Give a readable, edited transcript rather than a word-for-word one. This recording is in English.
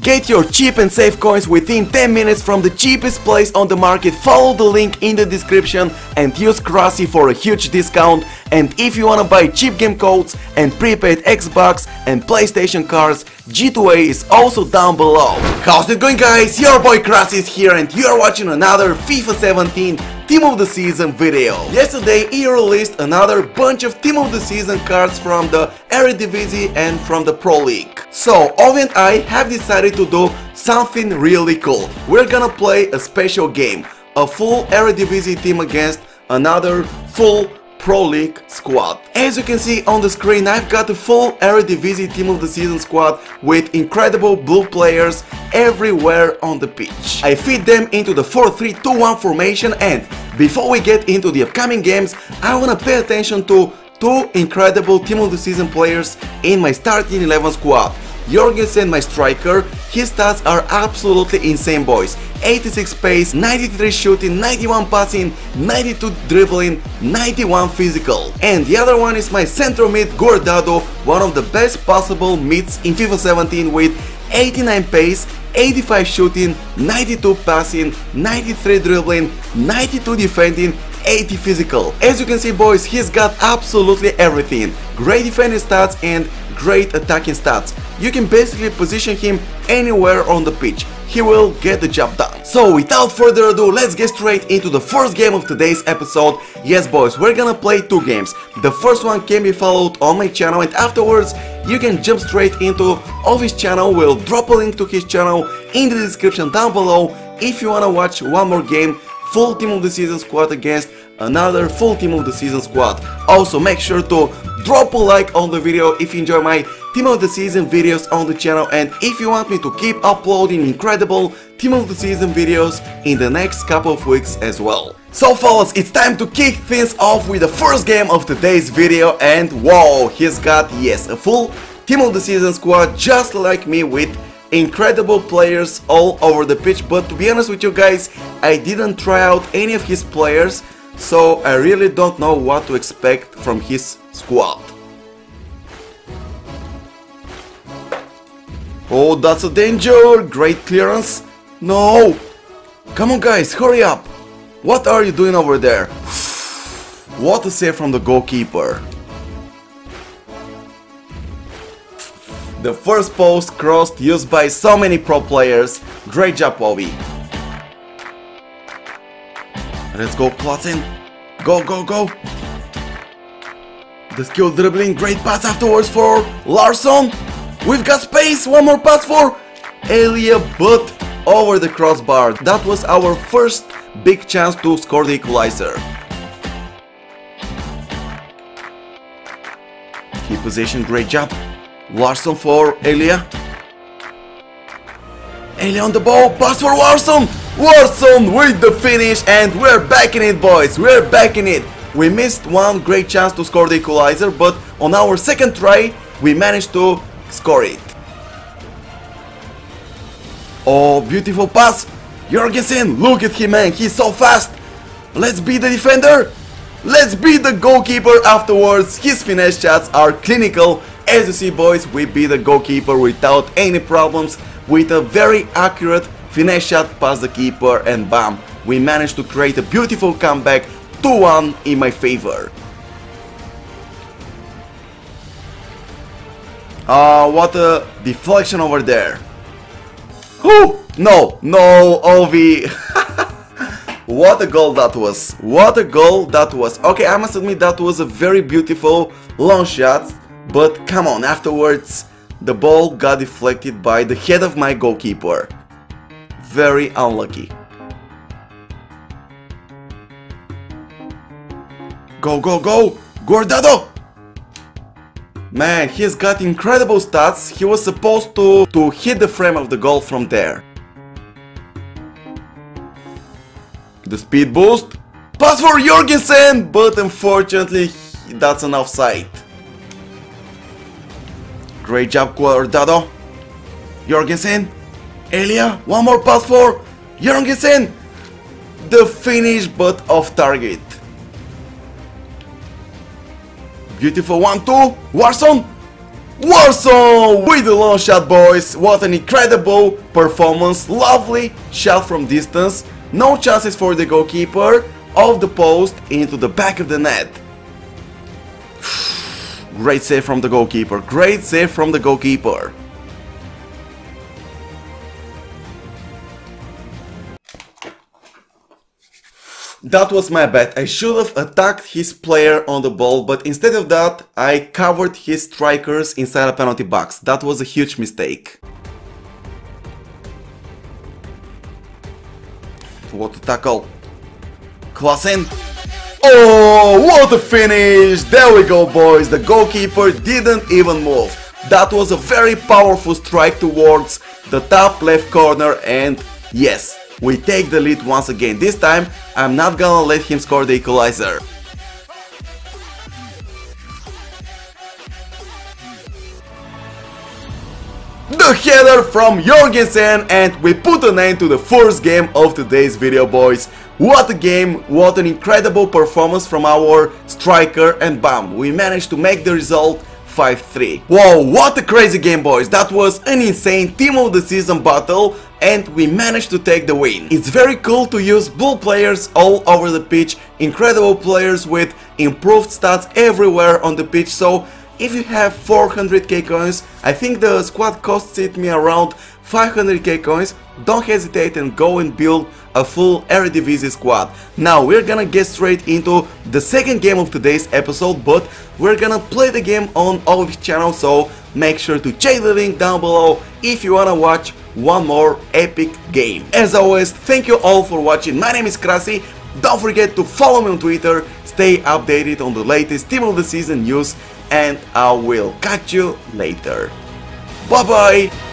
Get your cheap and safe coins within 10 minutes from the cheapest place on the market. Follow the link in the description and use Krassi for a huge discount. And if you wanna buy cheap game codes and prepaid Xbox and PlayStation cards, G2A is also down below. How's it going, guys? Your boy Krassi is here and you're watching another FIFA 17 Team of the Season video. Yesterday he released another bunch of Team of the Season cards from the Eredivisie and from the Pro League. So Ovi and I have decided to do something really cool. We're gonna play a special game, a full Eredivisie team against another full Pro League squad. As you can see on the screen, I've got a full Eredivisie Team of the Season squad with incredible blue players everywhere on the pitch. I feed them into the 4-3-2-1 formation, and before we get into the upcoming games, I wanna pay attention to two incredible Team of the Season players in my starting 11 squad. Jorgensen, my striker, his stats are absolutely insane, boys. 86 pace, 93 shooting, 91 passing, 92 dribbling, 91 physical. And the other one is my central mid, Guardado, one of the best possible mids in FIFA 17 with 89 pace, 85 shooting, 92 passing, 93 dribbling, 92 defending, 80 physical. As you can see, boys, he's got absolutely everything. Great defending stats and great attacking stats. You can basically position him anywhere on the pitch. He will get the job done. So without further ado, let's get straight into the first game of today's episode. Yes, boys, we're gonna play two games. The first one can be followed on my channel, and afterwards you can jump straight into Ovi's channel. We'll drop a link to his channel in the description down below if you wanna watch one more game, full Team of the Season squad against another full Team of the Season squad. Also, make sure to drop a like on the video if you enjoy my Team of the Season videos on the channel, and if you want me to keep uploading incredible Team of the Season videos in the next couple of weeks as well. So fellas, it's time to kick things off with the first game of today's video, and wow, he's got, yes, a full Team of the Season squad just like me with incredible players all over the pitch. But to be honest with you guys, I didn't try out any of his players, so I really don't know what to expect from his squad. Oh, that's a danger! Great clearance! No! Come on, guys, hurry up! What are you doing over there? What a save from the goalkeeper! The first post crossed, used by so many pro players. Great job, Ovi! Let's go, Klaasen! Go, go, go! The skilled dribbling, great pass afterwards for Larsson! We've got space, one more pass for Elia, but over the crossbar. That was our first big chance to score the equalizer. Key position, great job. Larsson for Elia. Elia on the ball, pass for Larsson. Larsson with the finish, and we're back in it, boys, we're back in it. We missed one great chance to score the equalizer, but on our second try, we managed to score it. Oh, beautiful pass. Jorgensen, look at him, man, he's so fast. Let's beat the defender. Let's beat the goalkeeper afterwards. His finesse shots are clinical. As you see, boys, we beat the goalkeeper without any problems with a very accurate finesse shot past the keeper, and bam, we managed to create a beautiful comeback, 2-1 in my favor. What a deflection over there. Oh, no, no, Ovi. What a goal that was. What a goal that was. Okay, I must admit that was a very beautiful long shot, but come on, afterwards the ball got deflected by the head of my goalkeeper. Very unlucky. Go, go, go, Guardado! Man, he's got incredible stats. He was supposed to hit the frame of the goal from there. The speed boost. Pass for Jorgensen, but unfortunately, that's an offside. Great job, Guardado. Jorgensen. Elia, one more pass for Jorgensen. The finish, but off target. Beautiful 1-2, Larsson, Larsson with the long shot, boys. What an incredible performance. Lovely shot from distance. No chances for the goalkeeper. Off the post, into the back of the net. Great save from the goalkeeper. Great save from the goalkeeper. That was my bad. I should have attacked his player on the ball, but instead of that, I covered his strikers inside a penalty box. That was a huge mistake. What a tackle. Klaasen. Oh, what a finish! There we go, boys. The goalkeeper didn't even move. That was a very powerful strike towards the top left corner, and yes, we take the lead once again. This time, I'm not gonna let him score the equalizer. The header from Jorgensen, and we put an end to the first game of today's video, boys. What a game, what an incredible performance from our striker, and bam, we managed to make the result 5-3. Wow, what a crazy game, boys. That was an insane Team of the Season battle, and we managed to take the win. It's very cool to use blue players all over the pitch, incredible players with improved stats everywhere on the pitch. So if you have 400k coins, I think the squad costs it me around 500k coins, don't hesitate and go and build a full Eredivisie squad. Now we're gonna get straight into the second game of today's episode, but we're gonna play the game on Ovi's channel, so make sure to check the link down below if you wanna watch one more epic game. As always, thank you all for watching. My name is Krassi. Don't forget to follow me on Twitter, stay updated on the latest Team of the Season news, and I will catch you later. Bye bye!